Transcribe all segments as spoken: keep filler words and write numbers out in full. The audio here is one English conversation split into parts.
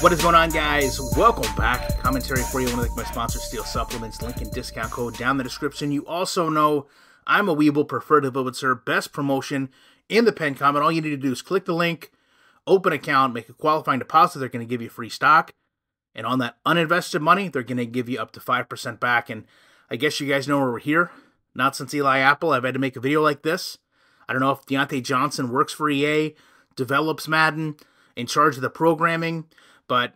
What is going on, guys? Welcome back. Commentary for you. I want to thank my sponsor, Steel Supplements. Link and discount code down in the description. You also know I'm a Weeble, preferred influencer, best promotion in the pen comment. All you need to do is click the link, open account, make a qualifying deposit. They're going to give you free stock. And on that uninvested money, they're going to give you up to five percent back. And I guess you guys know where we're here. Not since Eli Apple. I've had to make a video like this. I don't know if Diontae Johnson works for E A, develops Madden, in charge of the programming. But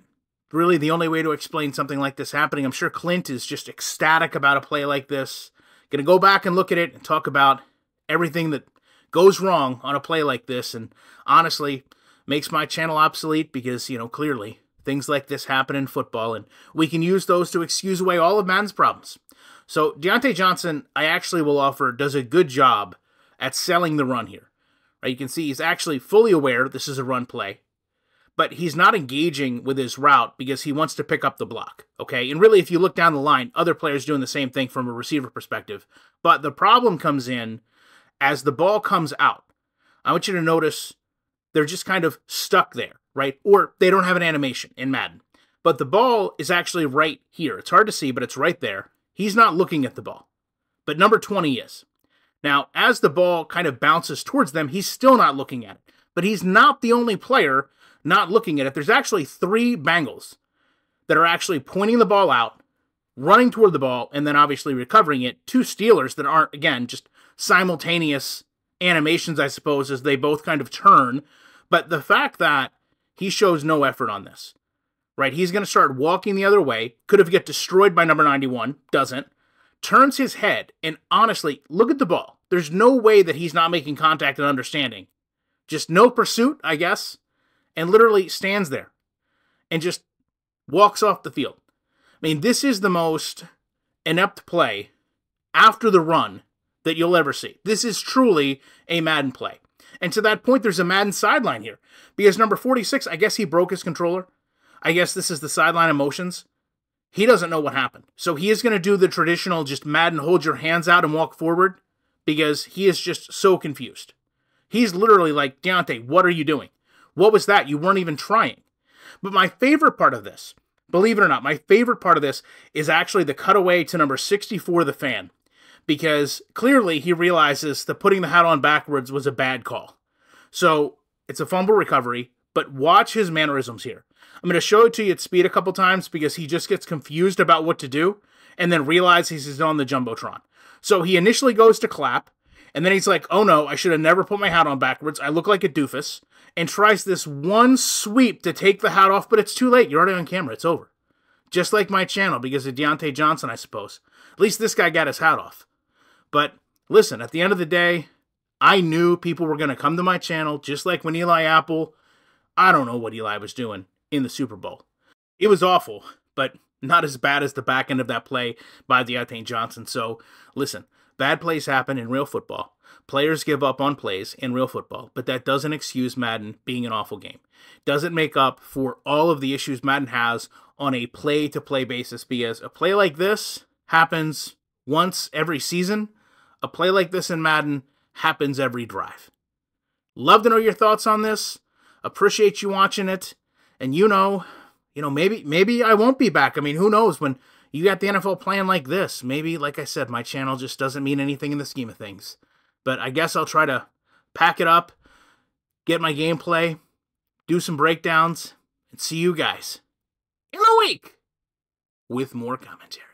really, the only way to explain something like this happening, I'm sure Clint is just ecstatic about a play like this. Going to go back and look at it and talk about everything that goes wrong on a play like this. And honestly, makes my channel obsolete because, you know, clearly things like this happen in football. And we can use those to excuse away all of Madden's problems. So Diontae Johnson, I actually will offer, does a good job at selling the run here. Right? You can see he's actually fully aware this is a run play. But he's not engaging with his route because he wants to pick up the block, okay? And really, if you look down the line, other players doing the same thing from a receiver perspective. But the problem comes in as the ball comes out. I want you to notice they're just kind of stuck there, right? Or they don't have an animation in Madden. But the ball is actually right here. It's hard to see, but it's right there. He's not looking at the ball. But number twenty is. Now, as the ball kind of bounces towards them, he's still not looking at it. But he's not the only player not looking at it. There's actually three Bengals that are actually pointing the ball out, running toward the ball, and then obviously recovering it. Two Steelers that aren't, again, just simultaneous animations, I suppose, as they both kind of turn. But the fact that he shows no effort on this, right? He's going to start walking the other way. Could have got destroyed by number ninety-one. Doesn't. Turns his head, and honestly, look at the ball. There's no way that he's not making contact and understanding. Just no pursuit, I guess. And literally stands there and just walks off the field. I mean, this is the most inept play after the run that you'll ever see. This is truly a Madden play. And to that point, there's a Madden sideline here. Because number forty-six, I guess he broke his controller. I guess this is the sideline emotions. He doesn't know what happened. So he is going to do the traditional just Madden hold your hands out and walk forward. Because he is just so confused. He's literally like, Diontae, what are you doing? What was that? You weren't even trying. But my favorite part of this, believe it or not, my favorite part of this is actually the cutaway to number sixty-four, the fan. Because clearly he realizes that putting the hat on backwards was a bad call. So it's a fumble recovery, but watch his mannerisms here. I'm going to show it to you at speed a couple times because he just gets confused about what to do and then realizes he's on the Jumbotron. So he initially goes to clap. And then he's like, oh no, I should have never put my hat on backwards. I look like a doofus. And tries this one sweep to take the hat off, but it's too late. You're already on camera. It's over. Just like my channel, because of Diontae Johnson, I suppose. At least this guy got his hat off. But listen, at the end of the day, I knew people were going to come to my channel, just like when Eli Apple. I don't know what Eli was doing in the Super Bowl. It was awful, but not as bad as the back end of that play by Diontae Johnson. So listen. Bad plays happen in real football. Players give up on plays in real football, but that doesn't excuse Madden being an awful game. Doesn't make up for all of the issues Madden has on a play-to-play basis, because a play like this happens once every season. A play like this in Madden happens every drive. Love to know your thoughts on this. Appreciate you watching it. And you know, you know, maybe maybe I won't be back. I mean, who knows when you got the N F L playing like this. Maybe, like I said, my channel just doesn't mean anything in the scheme of things. But I guess I'll try to pack it up, get my gameplay, do some breakdowns, and see you guys in a week with more commentary.